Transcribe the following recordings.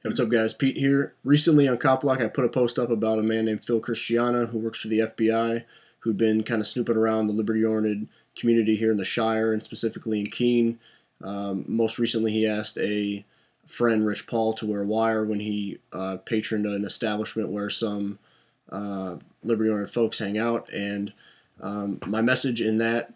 Hey, what's up, guys? Pete here. Recently on Cop Block, I put a post up about a man named Phil Christiana who works for the FBI, who'd been kind of snooping around the liberty-oriented community here in the Shire and specifically in Keene. Most recently, he asked a friend, Rich Paul, to wear a wire when he patroned an establishment where some liberty-oriented folks hang out. And my message in that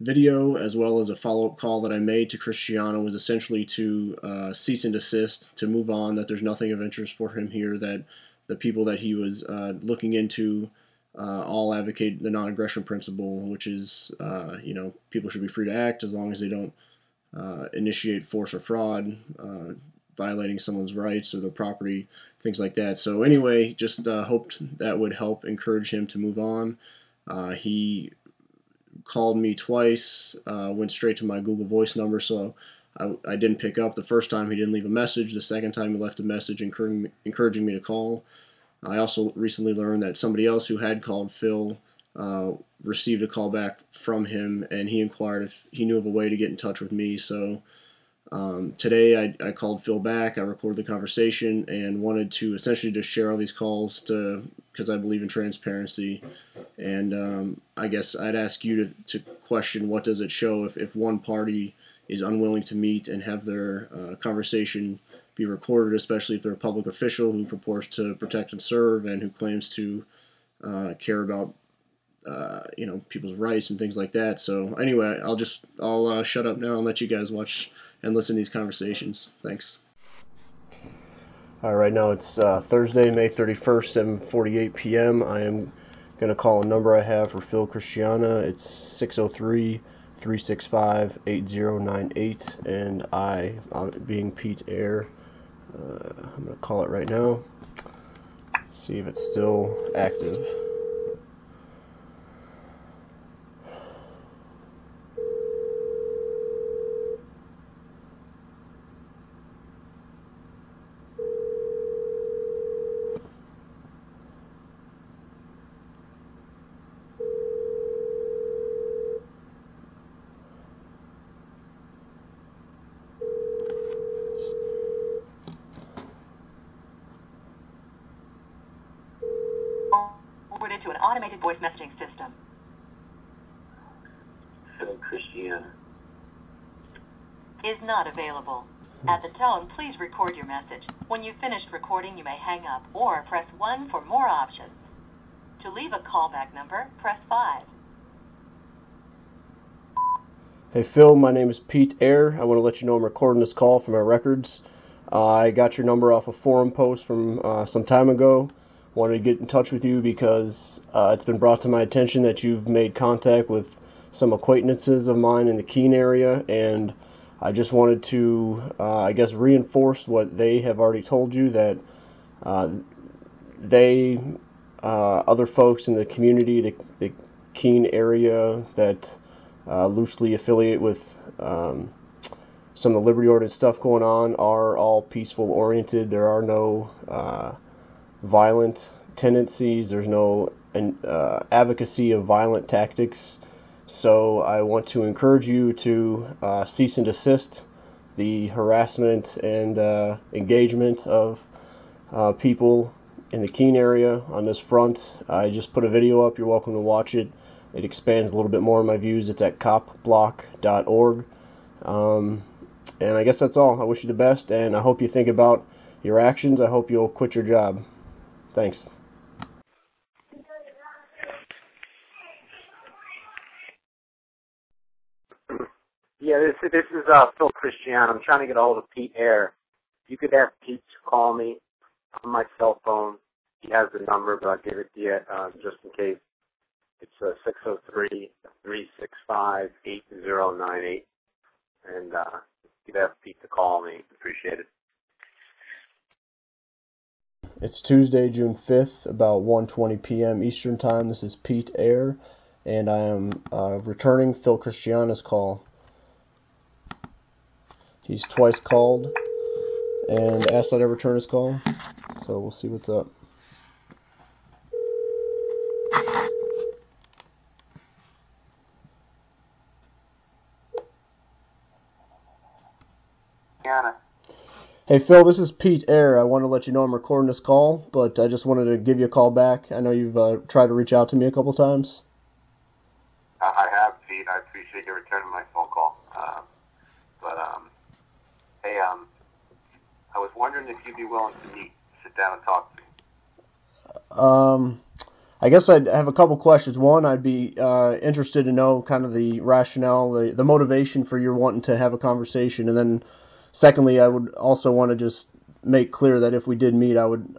video, as well as a follow-up call that I made to Christiana, was essentially to cease and desist, to move on, that there's nothing of interest for him here, that the people that he was looking into all advocate the non-aggression principle, which is, you know, people should be free to act as long as they don't initiate force or fraud, violating someone's rights or their property, things like that. So anyway, just hoped that would help encourage him to move on. He called me twice, went straight to my Google Voice number, so I didn't pick up. The first time he didn't leave a message. The second time he left a message encouraging me to call. I also recently learned that somebody else who had called Phil received a call back from him, and he inquired if he knew of a way to get in touch with me. So today I called Phil back. I recorded the conversation and wanted to essentially just share all these calls because I believe in transparency. And I guess I'd ask you to question, what does it show if one party is unwilling to meet and have their conversation be recorded, especially if they're a public official who purports to protect and serve and who claims to care about you know, people's rights and things like that. So anyway, I'll shut up now and let you guys watch and listen to these conversations. Thanks. All right, right now it's Thursday, May 31st, 7:48 p.m. I am going to call a number I have for Phil Christiana. It's 603-365-8098, and I, being Pete Eyre, I'm going to call it right now. See if it's still active. To an automated voice messaging system. Phil Christiana is not available. At the tone, please record your message. When you've finished recording, you may hang up or press 1 for more options. To leave a callback number, press 5. Hey Phil, my name is Pete Eyre. I want to let you know I'm recording this call for my records. I got your number off a forum post from some time ago. Wanted to get in touch with you because it's been brought to my attention that you've made contact with some acquaintances of mine in the Keene area, and I just wanted to, I guess, reinforce what they have already told you, that they, other folks in the community, the Keene area that loosely affiliate with some of the Liberty Order stuff going on, are all peaceful oriented. There are no violent tendencies. There's no advocacy of violent tactics. So I want to encourage you to cease and desist the harassment and engagement of people in the Keene area on this front. I just put a video up. You're welcome to watch it. It expands a little bit more on my views. It's at copblock.org. And I guess that's all. I wish you the best, and I hope you think about your actions. I hope you'll quit your job. Thanks. Yeah, this is Phil Christiana. I'm trying to get a hold of Pete Eyre. You could have Pete call me on my cell phone. He has the number, but I'll give it to you just in case. It's 603-365-8098. And you could have Pete to call me. Appreciate it. It's Tuesday, June 5th, about 1:20 p.m. Eastern Time. This is Pete Eyre, and I am returning Phil Christiana's call. He's twice called and asked that I return his call, so we'll see what's up. Hey Phil, this is Pete Eyre. I want to let you know I'm recording this call, but I just wanted to give you a call back. I know you've tried to reach out to me a couple times. I have, Pete. I appreciate you returning my phone call. Hey, I was wondering if you'd be willing to meet, sit down and talk to me. I guess I have a couple questions. One, I'd be interested to know kind of the rationale, the motivation for your wanting to have a conversation, and then secondly, I would also want to just make clear that if we did meet, I would,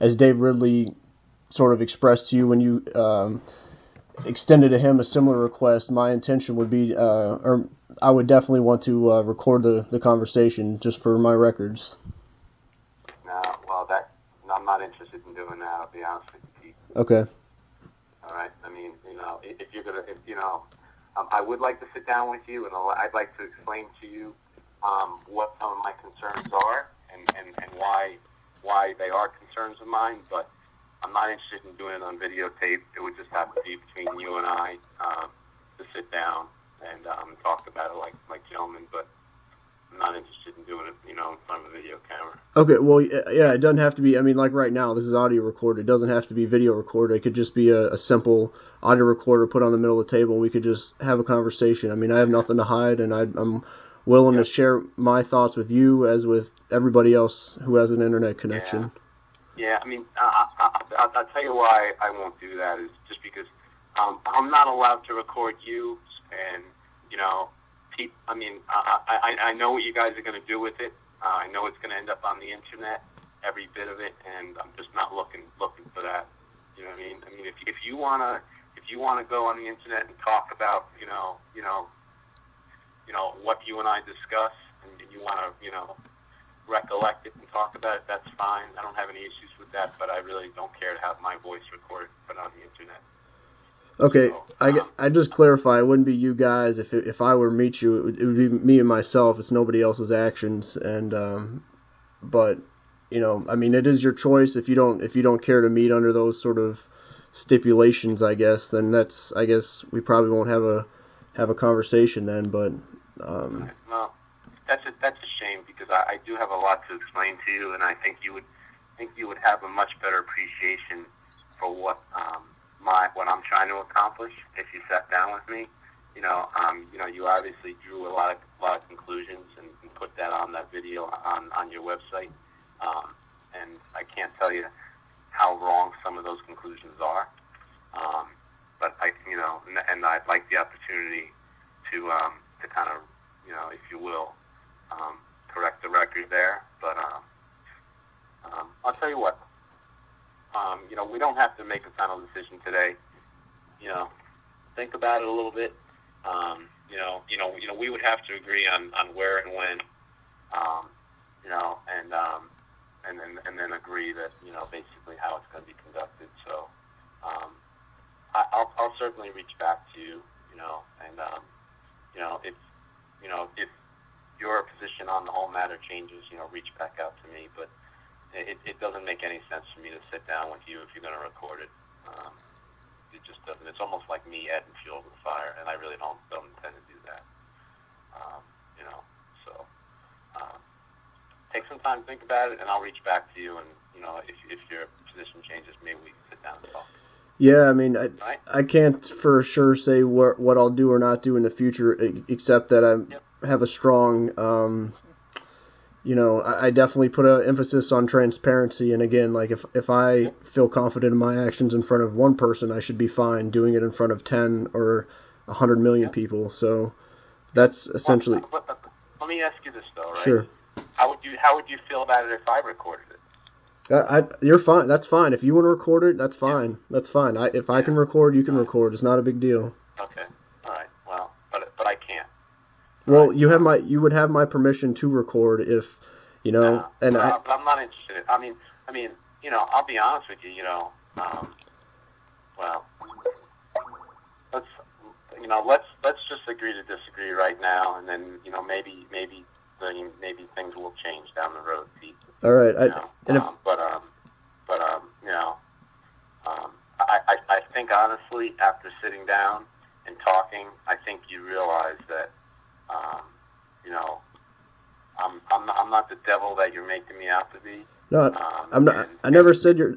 as Dave Ridley sort of expressed to you when you extended to him a similar request, my intention would be, or I would definitely want to record the conversation just for my records. No, well, I'm not interested in doing that, I'll be honest with you, Pete. Okay. All right, I mean, you know, if you're going to, you know, I would like to sit down with you and I'd like to explain to you what some of my concerns are and why they are concerns of mine, but I'm not interested in doing it on videotape. It would just have to be between you and I to sit down and talk about it like gentlemen, but I'm not interested in doing it, you know, in front of a video camera. Okay, well, yeah, it doesn't have to be, I mean, like right now, this is audio recorded. It doesn't have to be video recorded. It could just be a simple audio recorder put on the middle of the table and we could just have a conversation. I mean, I have nothing to hide and I'm willing to share my thoughts with you as with everybody else who has an internet connection. Yeah, I mean, I'll tell you why I won't do that is just because I'm not allowed to record you, and, you know, Pete, I mean, I know what you guys are going to do with it. I know it's going to end up on the internet, every bit of it, and I'm just not looking for that. You know what I mean? I mean, if you wanna go on the internet and talk about, you know, what you and I discuss, and you want to, you know, recollect it and talk about it, that's fine. I don't have any issues with that, but I really don't care to have my voice recorded and put on the internet. Okay, so, I just clarify, it wouldn't be you guys. If I were to meet you, it would be me and myself. It's nobody else's actions, and but, you know, I mean, it is your choice. If you don't care to meet under those sort of stipulations, I guess, then that's, I guess we probably won't have a conversation then, but... Well, that's a shame because I do have a lot to explain to you, and I think you would have a much better appreciation for what I'm trying to accomplish if you sat down with me. You know, you obviously drew a lot of conclusions and put that on that video on your website, and I can't tell you how wrong some of those conclusions are. But I, you know, and I'd like the opportunity to kind of, you know, if you will, correct the record there. But I'll tell you what, you know, we don't have to make a final decision today. You know, think about it a little bit. You know, we would have to agree on where and when, you know, and then agree that, you know, basically how it's going to be conducted. So. I'll certainly reach back to you, you know, and, if your position on the whole matter changes, you know, reach back out to me, but it doesn't make any sense for me to sit down with you if you're going to record it. It just doesn't. It's almost like me adding fuel to the fire, and I really don't intend to do that, you know, so take some time to think about it, and I'll reach back to you, and, you know, if your position changes, maybe we can sit down and talk. Yeah, I mean, I can't for sure say what I'll do or not do in the future, except that I have a strong, you know, I definitely put an emphasis on transparency. And again, like if I feel confident in my actions in front of one person, I should be fine doing it in front of 10 or 100 million people. So that's essentially. Let me ask you this though, right? Sure. How would you feel about it if I recorded it? You're fine. That's fine. If you want to record it, that's fine. Yeah. That's fine. If I can record, you can record. It's not a big deal. Okay. All right. Well, but I can't. Well, you would have my permission to record if, you know, but I'm not interested. I mean, you know, I'll be honest with you. You know, well, let's just agree to disagree right now, and then, you know, maybe things will change down the road, Pete. All right. I think honestly, after sitting down and talking, I think you realize that, you know, I'm not the devil that you're making me out to be. No, I'm not. I never said you're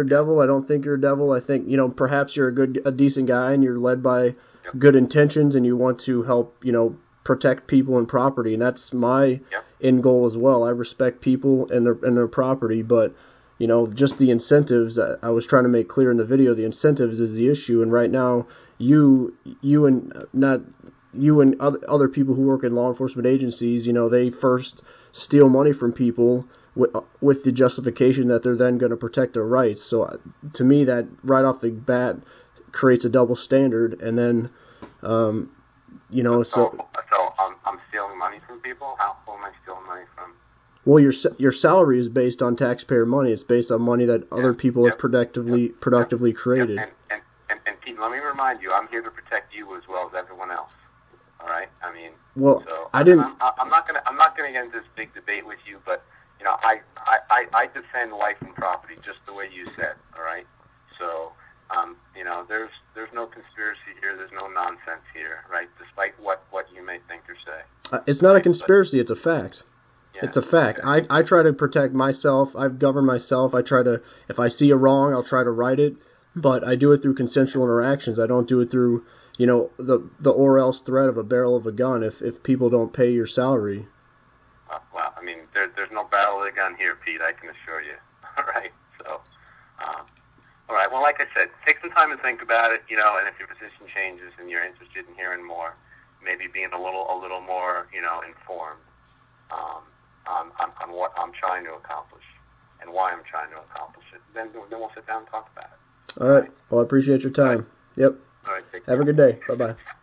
a devil. I don't think you're a devil. I think, you know, perhaps you're a decent guy and you're led by good intentions and you want to help, you know, protect people and property. And that's my end goal as well. I respect people and their property, but you know, just the incentives. I was trying to make clear in the video, the incentives is the issue. And right now, you and other people who work in law enforcement agencies, you know, they first steal money from people with the justification that they're then going to protect their rights. So to me, that right off the bat creates a double standard. And then, you know, so I'm stealing money from people. How am I stealing money from? Well, your salary is based on taxpayer money. It's based on money that other people have productively created. And Pete, let me remind you, I'm here to protect you as well as everyone else. All right? I mean, I'm not gonna get into this big debate with you, but you know, I defend life and property just the way you said. All right. So, you know, there's no conspiracy here. There's no nonsense here, right? Despite what you may think or say. It's not a conspiracy. It's a fact. Yeah, it's a fact. Okay. I try to protect myself. I've governed myself. I try to, if I see a wrong, I'll try to right it. But I do it through consensual interactions. I don't do it through, you know, the or else threat of a barrel of a gun if people don't pay your salary. Well, I mean, there's no barrel of a gun here, Pete, I can assure you. All right. So, all right. Well, like I said, take some time to think about it, you know, and if your position changes and you're interested in hearing more, maybe being a little more, you know, informed on what I'm trying to accomplish and why I'm trying to accomplish it, then we'll sit down and talk about it. All right. Well, I appreciate your time. Yep. All right. Have a good day. Bye-bye.